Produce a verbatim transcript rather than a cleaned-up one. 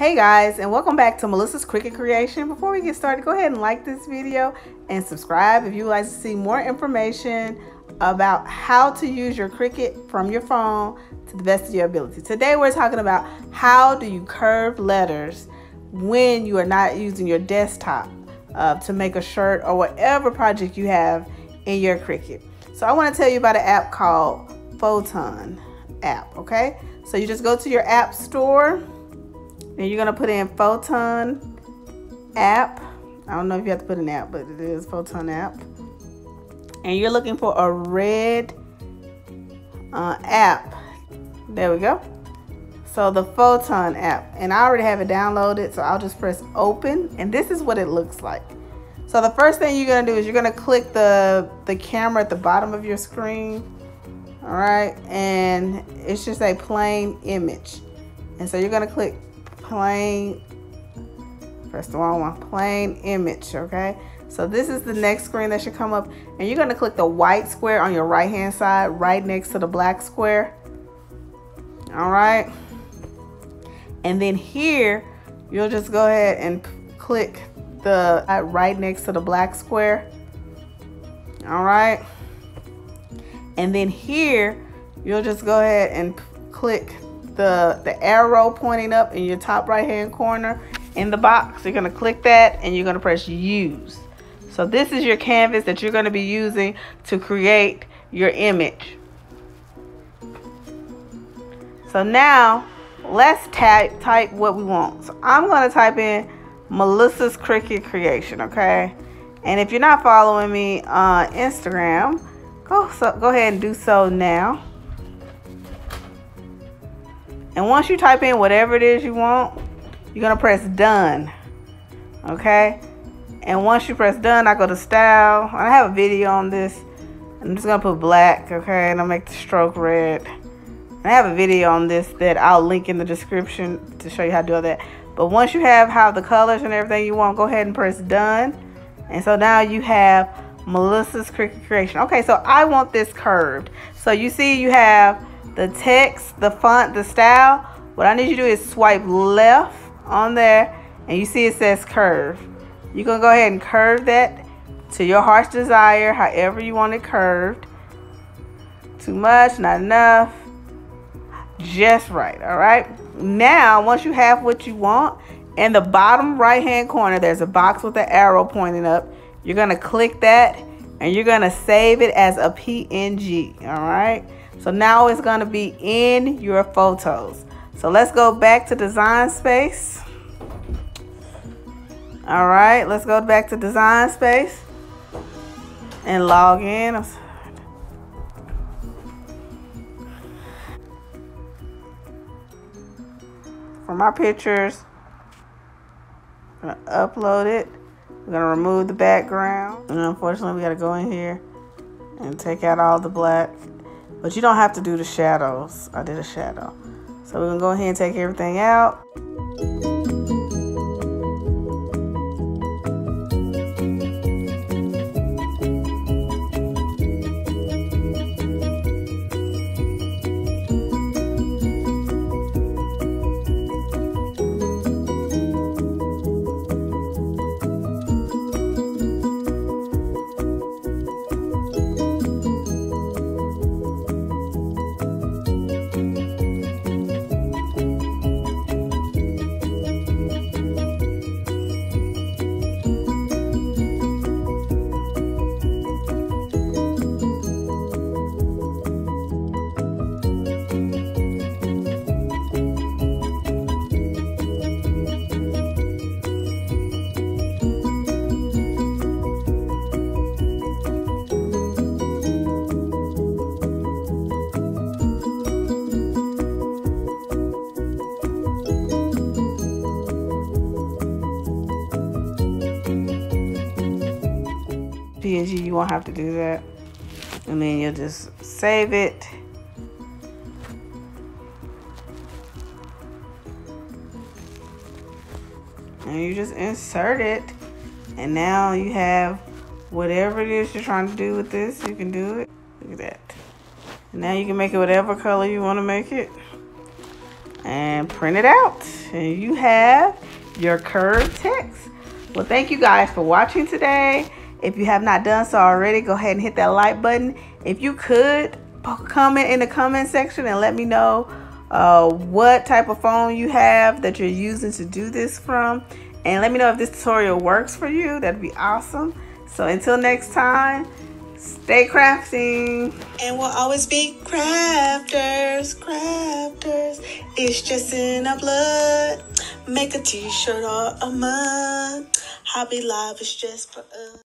Hey guys, and welcome back to Melissa's Cricut Creation. Before we get started, go ahead and like this video and subscribe if you would like to see more information about how to use your Cricut from your phone to the best of your ability. Today we're talking about how do you curve letters when you are not using your desktop uh, to make a shirt or whatever project you have in your Cricut. So I want to tell you about an app called Phonto app, okay? So you just go to your app store and you're gonna put in Phonto app. I don't know if you have to put an app, but it is Phonto app. And you're looking for a red uh, app. There we go. So the Phonto app, and I already have it downloaded, so I'll just press open, and this is what it looks like. So the first thing you're gonna do is you're gonna click the the camera at the bottom of your screen. All right, and it's just a plain image, and so you're gonna click plain, press the wrong one, plain image, okay? So this is the next screen that should come up, and you're gonna click the white square on your right-hand side, right next to the black square, all right? And then here, you'll just go ahead and click the uh, right next to the black square, all right? And then here, you'll just go ahead and click The, the arrow pointing up in your top right hand corner in the box. You're going to click that and you're going to press use. So this is your canvas that you're going to be using to create your image. So now let's type type what we want. So I'm going to type in Melissa's Cricut Creation, okay? And if you're not following me on Instagram, go so go ahead and do so now. And once you type in whatever it is you want, you're gonna press done, okay? And once you press done, I go to style. I have a video on this. I'm just gonna put black, okay? And I'll make the stroke red. And I have a video on this that I'll link in the description to show you how to do that. But once you have how the colors and everything you want, go ahead and press done. And so now you have Melissa's Cricut Creation. Okay, so I want this curved. So you see you have the text, the font, the style. What I need you to do is swipe left on there, and you see it says curve. You're gonna go ahead and curve that to your heart's desire, however you want it curved. Too much, not enough, just right. All right, now once you have what you want, in the bottom right hand corner there's a box with the arrow pointing up. You're gonna click that and you're gonna save it as a P N G. All right, so now it's gonna be in your photos. So let's go back to Design Space. All right, let's go back to Design Space and log in. For my pictures, I'm gonna upload it. We're gonna remove the background. And unfortunately, we gotta go in here and take out all the black. But you don't have to do the shadows. I did a shadow. So we're gonna go ahead and take everything out. P N G, you won't have to do that, and then you'll just save it. And you just insert it, and now you have whatever it is you're trying to do with this. You can do it. Look at that. And now you can make it whatever color you want to make it. and print it out, and you have your curved text. Well, thank you guys for watching today. If you have not done so already, go ahead and hit that like button. If you could comment in the comment section and let me know uh, what type of phone you have that you're using to do this from, and let me know if this tutorial works for you. That'd be awesome. So until next time, stay crafting, and we'll always be crafters, crafters. It's just in our blood. Make a t-shirt or a mug. Hobby Live is just for us.